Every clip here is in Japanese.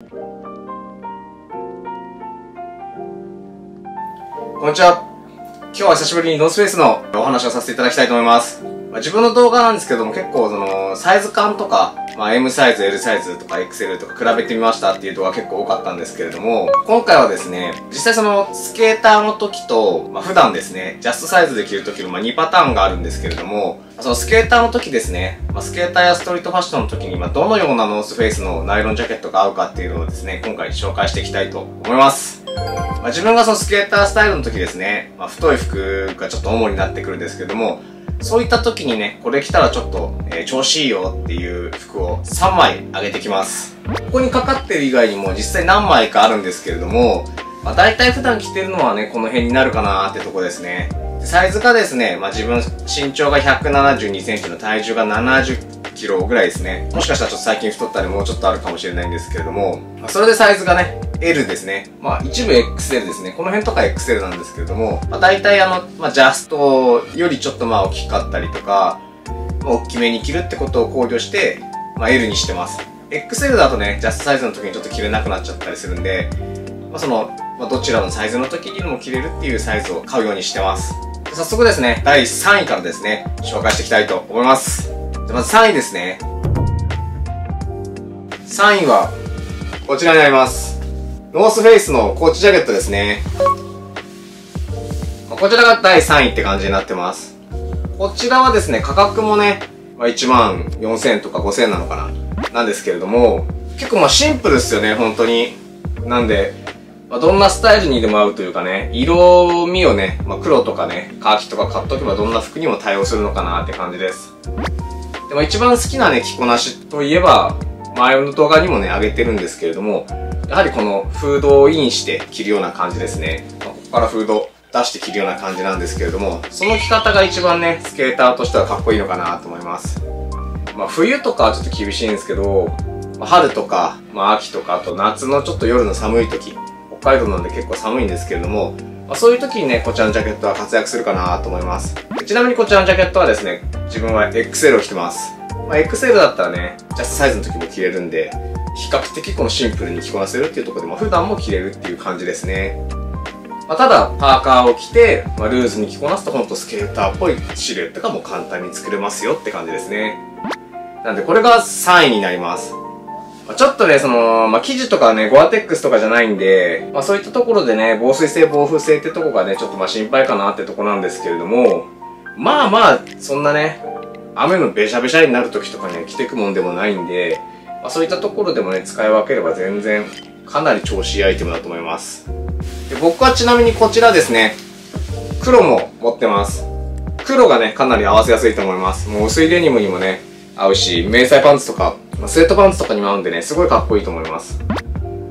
こんにちは。今日は久しぶりにノースフェイスのお話をさせていただきたいと思います。自分の動画なんですけども結構サイズ感とか、M サイズ、L サイズとか XL とか比べてみましたっていう動画結構多かったんですけれども、今回はですね、実際スケーターの時と、普段ですね、ジャストサイズで着る時の2パターンがあるんですけれども、そのスケーターの時ですね、スケーターやストリートファッションの時に、どのようなノースフェイスのナイロンジャケットが合うかっていうのをですね、今回紹介していきたいと思います。自分がスケータースタイルの時ですね、太い服がちょっと主になってくるんですけれども、そういった時にね、これ着たらちょっと、調子いいよっていう服を3枚あげてきます。ここにかかってる以外にも実際何枚かあるんですけれども、大体普段着てるのはね、この辺になるかなーってとこですね。サイズがですね、自分身長が172センチの体重が70キロぐらいですね。もしかしたらちょっと最近太ったりもうちょっとあるかもしれないんですけれども、それでサイズがね、L ですね。一部 XL ですね。この辺とか XL なんですけれども、大体ジャストよりちょっと大きかったりとか、大きめに着るってことを考慮して、L にしてます。XL だとね、ジャストサイズの時にちょっと着れなくなっちゃったりするんで、どちらのサイズの時にも着れるっていうサイズを買うようにしてます。早速ですね、第3位からですね、紹介していきたいと思います。まず3位ですね。3位は、こちらになります。ノースフェイスのコーチジャケットですね。こちらが第3位って感じになってます。こちらはですね、価格もね、14,000円とか5,000円なのかななんですけれども、結構シンプルっすよね、本当に。なんで、どんなスタイルにでも合うというかね、色味をね、黒とかね、カーキとか買っとけばどんな服にも対応するのかなって感じです。でも一番好きなね、着こなしといえば、前の動画にもね、上げてるんですけれども、やはりこのフードをインして着るような感じですね。ここからフード出して着るような感じなんですけれども、その着方が一番ね、スケーターとしてはかっこいいのかなと思います。冬とかはちょっと厳しいんですけど、春とか、秋とか、あと夏のちょっと夜の寒い時、北海道なんで結構寒いんですけれども、そういう時にね、こちらのジャケットは活躍するかなと思います。ちなみにこちらのジャケットはですね、自分は XL を着てます。XL だったらね、ジャストサイズの時も着れるんで、比較的このシンプルに着こなせるっていうところで、普段も着れるっていう感じですね。ただ、パーカーを着て、ルーズに着こなすとほんとスケーターっぽいシルエットがもう簡単に作れますよって感じですね。なんでこれが3位になります。ちょっとね、生地とかね、ゴアテックスとかじゃないんで、そういったところでね、防水性、防風性ってとこがね、ちょっと心配かなってとこなんですけれども、そんなね、雨のべしゃべしゃになる時とかね、着てくもんでもないんで、そういったところでもね、使い分ければ全然、かなり調子いいアイテムだと思います。で、僕はちなみにこちらですね、黒も持ってます。黒がね、かなり合わせやすいと思います。もう薄いデニムにもね、合うし、迷彩パンツとか、スウェットパンツとかにも合うんでね、すごいかっこいいと思います。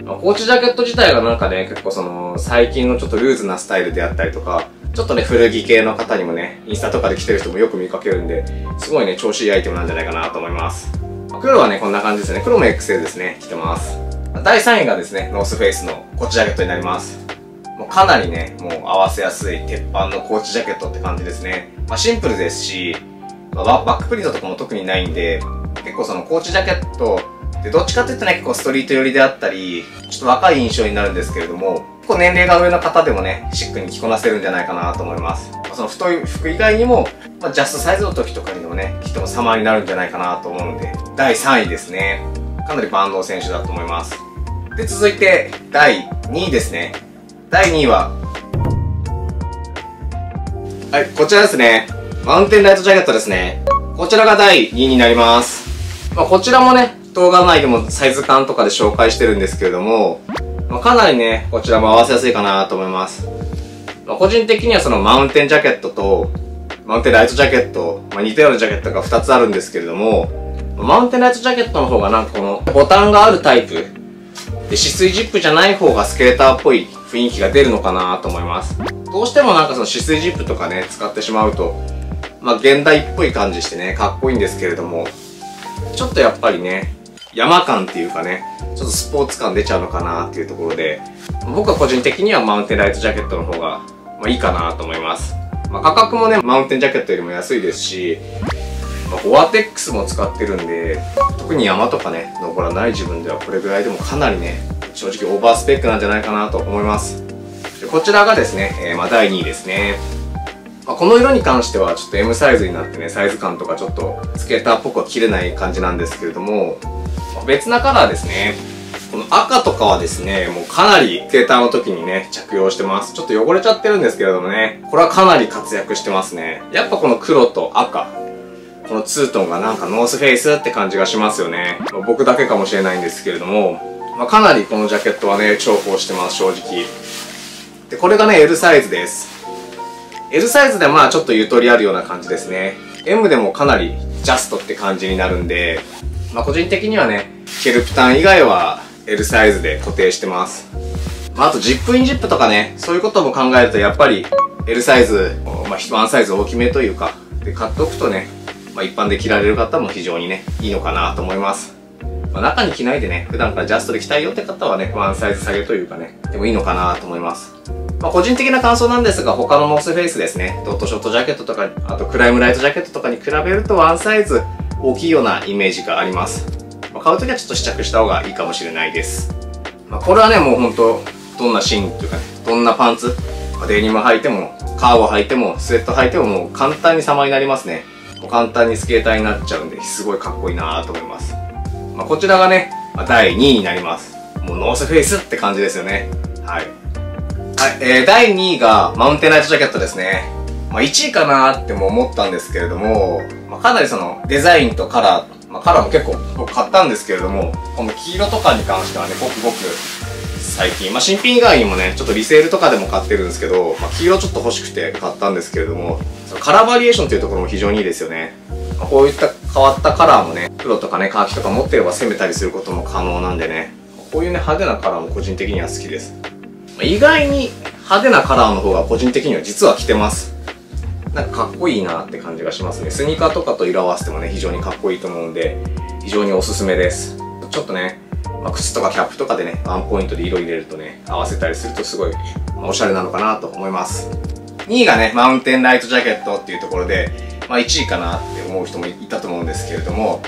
コーチジャケット自体がなんかね、結構最近のちょっとルーズなスタイルであったりとか、ちょっとね、古着系の方にもね、インスタとかで着てる人もよく見かけるんで、すごいね、調子いいアイテムなんじゃないかなと思います。黒はね、こんな感じですね。黒も XL ですね、着てます。第3位がですね、ノースフェイスのコーチジャケットになります。もうかなりね、もう合わせやすい鉄板のコーチジャケットって感じですね。シンプルですし、バックプリントとかも特にないんで、結構コーチジャケットでどっちかっていうとね、結構ストリート寄りであったり、ちょっと若い印象になるんですけれども、結構年齢が上の方でもね、シックに着こなせるんじゃないかなと思います。太い服以外にも、ジャストサイズの時とかにもね、着ても様になるんじゃないかなと思うので、第3位ですね。かなり万能選手だと思います。で、続いて、第2位ですね。第2位は、はい、こちらですね。マウンテンライトジャケットですね。こちらが第2位になります。こちらもね、動画内でもサイズ感とかで紹介してるんですけれども、かなりね、こちらも合わせやすいかなと思います。個人的にはマウンテンジャケットと、マウンテンライトジャケット、似たようなジャケットが2つあるんですけれども、マウンテンライトジャケットの方がなんかボタンがあるタイプ、で、止水ジップじゃない方がスケーターっぽい雰囲気が出るのかなと思います。どうしてもなんか止水ジップとかね、使ってしまうと、現代っぽい感じしてね、かっこいいんですけれども、ちょっとやっぱりね、山感っていうかね、ちょっとスポーツ感出ちゃうのかなっていうところで、僕は個人的にはマウンテンライトジャケットの方が、いいかなと思います。価格もね、マウンテンジャケットよりも安いですし、ゴアテックスも使ってるんで、特に山とかね登らない自分ではこれぐらいでもかなりね正直オーバースペックなんじゃないかなと思います。でこちらがですね、第2位ですね。この色に関してはちょっと M サイズになってね、サイズ感とかちょっとつけたっぽくは切れない感じなんですけれども、別なカラーですね。この赤とかはですね、もうかなりセーターの時にね、着用してます。ちょっと汚れちゃってるんですけれどもね、これはかなり活躍してますね。やっぱこの黒と赤、このツートンがなんかノースフェイスって感じがしますよね。僕だけかもしれないんですけれども、かなりこのジャケットはね、重宝してます、正直。で、これがね、L サイズです。L サイズでまあちょっとゆとりあるような感じですね。M でもかなりジャストって感じになるんで、個人的にはね、ケルプタン以外は L サイズで固定してます。あとジップインジップとかね、そういうことも考えるとやっぱり L サイズ、ワンサイズ大きめというか、で買っておくとね、一般で着られる方も非常にね、いいのかなと思います。中に着ないでね、普段からジャストで着たいよって方はね、ワンサイズ下げというかね、でもいいのかなと思います。個人的な感想なんですが、他のノースフェイスですね、ドットショットジャケットとか、あとクライムライトジャケットとかに比べるとワンサイズ大きいようなイメージがあります。買うときはちょっと試着した方がいいかもしれないです。これはね、もうほんと、どんなシーンというかね、どんなパンツ、デニム履いても、カーゴ履いても、スウェット履いてももう簡単に様になりますね。もう簡単にスケーターになっちゃうんで、すごいかっこいいなぁと思います。こちらがね、第2位になります。もうノースフェイスって感じですよね。はい。はい、第2位がマウンテンライトジャケットですね。1位かなーっても思ったんですけれども、かなりそのデザインとカラー、カラーも結構僕買ったんですけれども、この黄色とかに関してはね、ごくごく最近、新品以外にもね、ちょっとリセールとかでも買ってるんですけど、黄色ちょっと欲しくて買ったんですけれども、そのカラーバリエーションというところも非常にいいですよね。こういった変わったカラーもね、黒とかね、カーキとか持ってれば攻めたりすることも可能なんでね、こういうね、派手なカラーも個人的には好きです。意外に派手なカラーの方が個人的には実は着てます。なんかかっこいいなって感じがしますね。スニーカーとかと色合わせてもね、非常にかっこいいと思うんで、非常におすすめです。ちょっとね、靴とかキャップとかでね、ワンポイントで色入れるとね、合わせたりするとすごい、おしゃれなのかなと思います。2位がね、マウンテンライトジャケットっていうところで、1位かなって思う人もいたと思うんですけれども、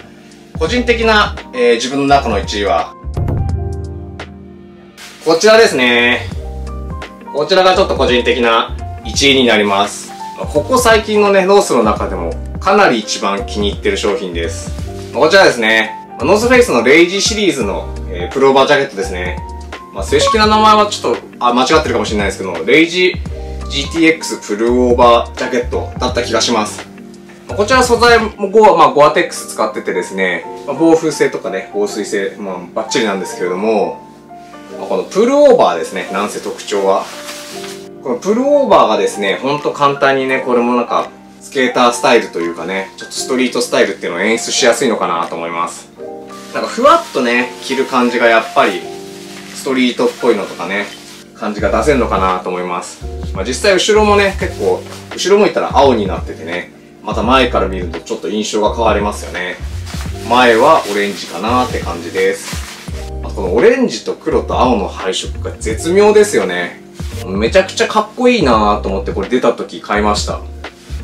個人的な、自分の中の1位は、こちらですね。こちらがちょっと個人的な1位になります。ここ最近のね、ノースの中でもかなり一番気に入ってる商品です。こちらですね。ノースフェイスのレイジーシリーズの、プルオーバージャケットですね。正式な名前はちょっと、間違ってるかもしれないですけど、レイジー GTX プルオーバージャケットだった気がします。こちら素材もゴアテックス使っててですね、防風性とかね、防水性、バッチリなんですけれども、このプルオーバーですね、なんせ特徴は。このプルオーバーがですね、ほんと簡単にね、これもなんか、スケータースタイルというかね、ちょっとストリートスタイルっていうのを演出しやすいのかなと思います。なんかふわっとね、着る感じがやっぱり、ストリートっぽいのとかね、感じが出せるのかなと思います。実際後ろもね、結構、後ろ向いたら青になっててね、また前から見るとちょっと印象が変わりますよね。前はオレンジかなって感じです。このオレンジと黒と青の配色が絶妙ですよね。めちゃくちゃかっこいいなぁと思ってこれ出た時買いました。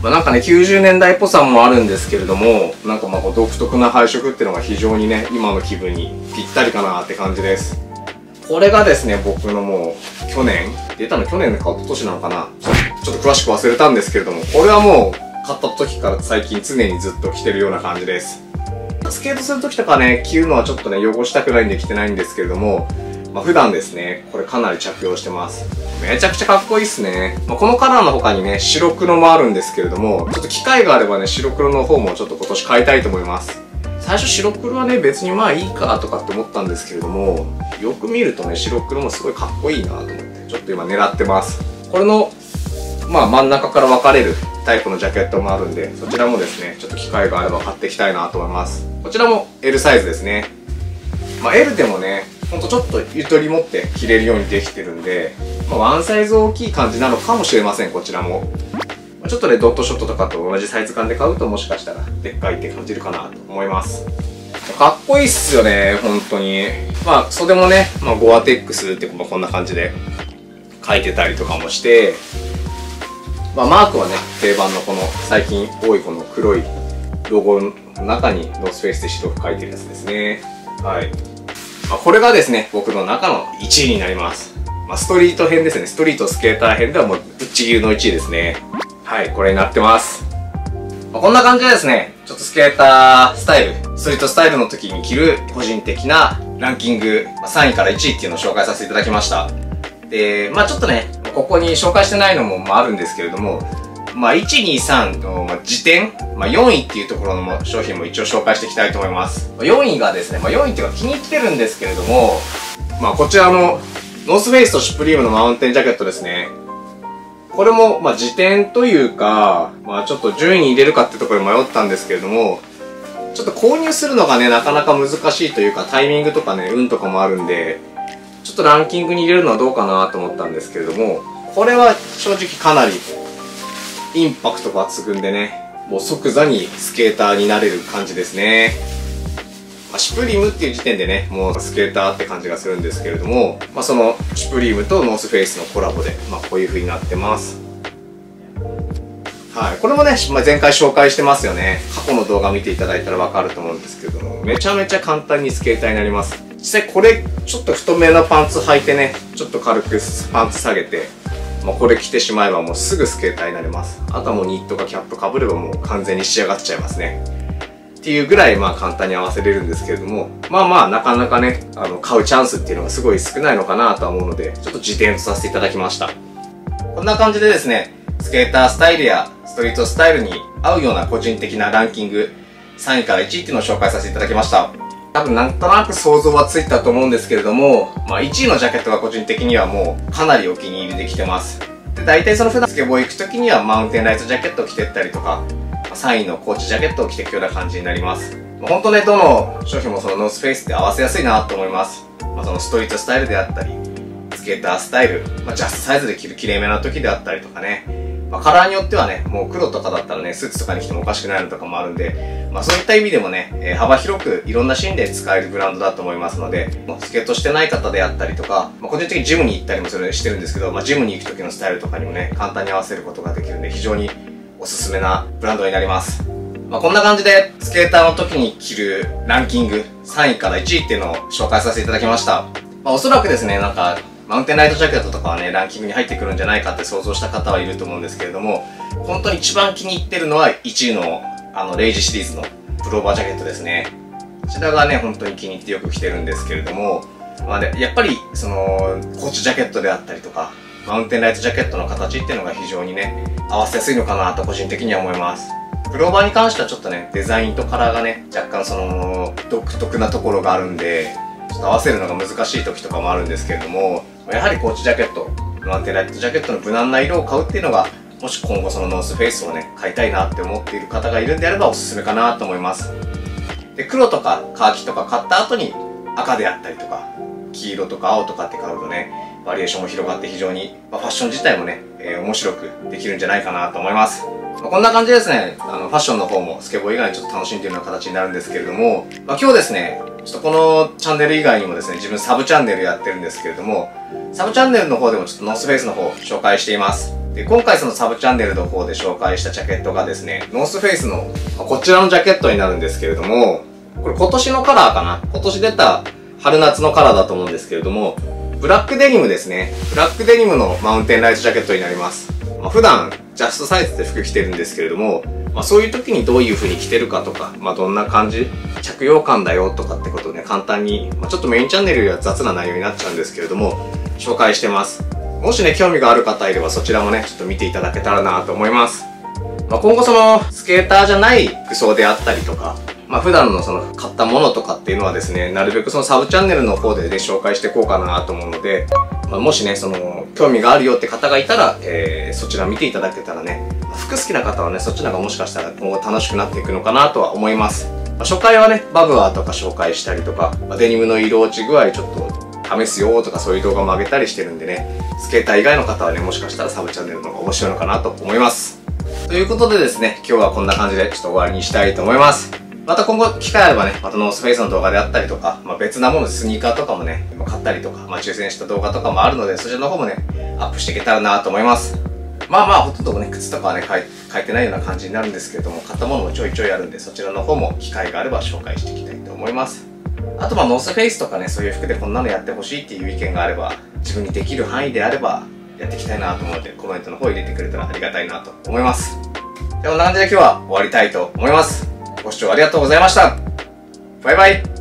なんかね、90年代っぽさもあるんですけれども、なんかこう独特な配色っていうのが非常にね、今の気分にぴったりかなって感じです。これがですね、僕のもう、去年、出たの去年か一昨年なのかな、ちょっと詳しく忘れたんですけれども、これはもう買った時から最近常にずっと着てるような感じです。スケートするときとかね、着るのはちょっとね、汚したくないんで着てないんですけれども、普段ですね、これかなり着用してます。めちゃくちゃかっこいいっすね。このカラーの他にね、白黒もあるんですけれども、ちょっと機会があればね、白黒の方もちょっと今年買いたいと思います。最初白黒はね、別にいいかとかって思ったんですけれども、よく見るとね、白黒もすごいかっこいいなと思って、ちょっと今狙ってます。これの、真ん中から分かれるタイプのジャケットもあるんで、そちらもですね、ちょっと機会があれば買っていきたいなと思います。こちらも L サイズですね。L でもね、ほんとちょっとゆとり持って着れるようにできてるんで、ワンサイズ大きい感じなのかもしれません、こちらも。ちょっとね、ドットショットとかと同じサイズ感で買うともしかしたらでっかいって感じるかなと思います。かっこいいっすよね、ほんとに。袖もね、ゴアテックスってこんな感じで書いてたりとかもして、マークはね、定番のこの最近多いこの黒いロゴの中にノースフェイスで白く書いてるやつですね。はい。まあ、これがですね、僕の中の1位になります。まあ、ストリート編ですね。ストリートスケーター編ではもうぶっちぎりの1位ですね。はい、これになってます。まあ、こんな感じでですね、ちょっとスケータースタイル、ストリートスタイルの時に着る個人的なランキング、まあ、3位から1位っていうのを紹介させていただきました。で、まあちょっとね、ここに紹介してないのもまああるんですけれども、まあ、1、2、3の時点、まあ、4位っていうところの商品も一応紹介していきたいと思います。4位がですね、まあ、4位っていうか気に入ってるんですけれども、まあ、こちらのノースフェイスとシュプリームのマウンテンジャケットですね。これも、まあ、時点というか、まあ、ちょっと順位に入れるかってところで迷ったんですけれども、ちょっと購入するのがね、なかなか難しいというか、タイミングとかね、運とかもあるんで、ちょっとランキングに入れるのはどうかなと思ったんですけれども、これは正直かなり、インパクト抜群でね、もう即座にスケーターになれる感じですね。まあ、シュプリームっていう時点でね、もうスケーターって感じがするんですけれども、まあ、そのシュプリームとノースフェイスのコラボで、まあ、こういう風になってます。はい。これもね、まあ、前回紹介してますよね。過去の動画見ていただいたらわかると思うんですけども、めちゃめちゃ簡単にスケーターになります。実際これ、ちょっと太めのパンツ履いてね、ちょっと軽くパンツ下げて、まあこれ着てしまえばもうすぐスケーターになれます。あとはもうニットかキャップかぶればもう完全に仕上がっちゃいますね。っていうぐらいまあ簡単に合わせれるんですけれども、まあまあなかなかね、買うチャンスっていうのがすごい少ないのかなとは思うので、ちょっと時点とさせていただきました。こんな感じでですね、スケータースタイルやストリートスタイルに合うような個人的なランキング、3位から1位っていうのを紹介させていただきました。多分なんとなく想像はついたと思うんですけれども、まあ1位のジャケットが個人的にはもうかなりお気に入りできてます。で、大体その普段スケボー行く時にはマウンテンライトジャケットを着てったりとか、3位のコーチジャケットを着ていくような感じになります。まあ、ほんとね、どの商品もそのノースフェイスって合わせやすいなと思います。まあ、そのストリートスタイルであったり、スケータースタイル、まあ、ジャストサイズで着るきれいめな時であったりとかね。まあ、カラーによってはね、もう黒とかだったらね、スーツとかに着てもおかしくないのとかもあるんで、まあそういった意味でもね、幅広くいろんなシーンで使えるブランドだと思いますので、もうスケートしてない方であったりとか、まあ個人的にジムに行ったりもそれしてるんですけど、まあジムに行く時のスタイルとかにもね、簡単に合わせることができるんで、非常におすすめなブランドになります。まあこんな感じで、スケーターの時に着るランキング、3位から1位っていうのを紹介させていただきました。まあおそらくですね、なんか、マウンテンライトジャケットとかはね、ランキングに入ってくるんじゃないかって想像した方はいると思うんですけれども、本当に一番気に入ってるのは1位のレイジシリーズのプローバージャケットですね。こちらがね、本当に気に入ってよく着てるんですけれども、まあね、やっぱり、その、コーチジャケットであったりとか、マウンテンライトジャケットの形っていうのが非常にね、合わせやすいのかなと個人的には思います。プローバーに関してはちょっとね、デザインとカラーがね、若干その、独特なところがあるんで、ちょっと合わせるのが難しい時とかもあるんですけれども、やはりコーチジャケット、マウンテンライトジャケットの無難な色を買うっていうのが、もし今後そのノースフェイスをね、買いたいなって思っている方がいるんであればおすすめかなと思います。で、黒とかカーキとか買った後に赤であったりとか、黄色とか青とかって買うとね、バリエーションも広がって非常に、まあ、ファッション自体もね、面白くできるんじゃないかなと思います。まあ、こんな感じでですね、ファッションの方もスケボー以外にちょっと楽しんでいるような形になるんですけれども、まあ、今日ですね、ちょっとこのチャンネル以外にもですね、自分サブチャンネルやってるんですけれども、サブチャンネルの方でもちょっとノースフェイスの方を紹介しています。で、今回そのサブチャンネルの方で紹介したジャケットがですね、ノースフェイスのこちらのジャケットになるんですけれども、これ今年のカラーかな？今年出た春夏のカラーだと思うんですけれども、ブラックデニムですね。ブラックデニムのマウンテンライトジャケットになります。まあ、普段ジャストサイズで服着てるんですけれども、まあ、そういう時にどういう風に着てるかとか、まあ、どんな感じ、着用感だよとかってことをね、簡単に、まあ、ちょっとメインチャンネルよりは雑な内容になっちゃうんですけれども、紹介してます。もしね、興味がある方いればそちらもね、ちょっと見ていただけたらなと思います。まあ、今後その、スケーターじゃない服装であったりとか、まあ、普段のその、買ったものとかっていうのはですね、なるべくそのサブチャンネルの方でね、紹介していこうかなと思うので、まあ、もしね、その、興味があるよって方がいたら、そちら見ていただけたらね、服好きな方はね、そっちの方がもしかしたら今後楽しくなっていくのかなとは思います。まあ、初回はね、バブアーとか紹介したりとか、まあ、デニムの色落ち具合ちょっと試すよとかそういう動画も上げたりしてるんでね、スケーター以外の方はね、もしかしたらサブチャンネルの方が面白いのかなと思います。ということでですね、今日はこんな感じでちょっと終わりにしたいと思います。また今後機会あればね、またノースフェイスの動画であったりとか、まあ、別なもの、スニーカーとかもね、買ったりとか、まあ、抽選した動画とかもあるので、そちらの方もね、アップしていけたらなと思います。まあまあほとんどね、靴とかはね変えてないような感じになるんですけれども、買ったものもちょいちょいあるんで、そちらの方も機会があれば紹介していきたいと思います。あとまあノースフェイスとかね、そういう服でこんなのやってほしいっていう意見があれば、自分にできる範囲であればやっていきたいなと思うので、コメントの方入れてくれたらありがたいなと思います。ではこんな感じで今日は終わりたいと思います。ご視聴ありがとうございました。バイバイ。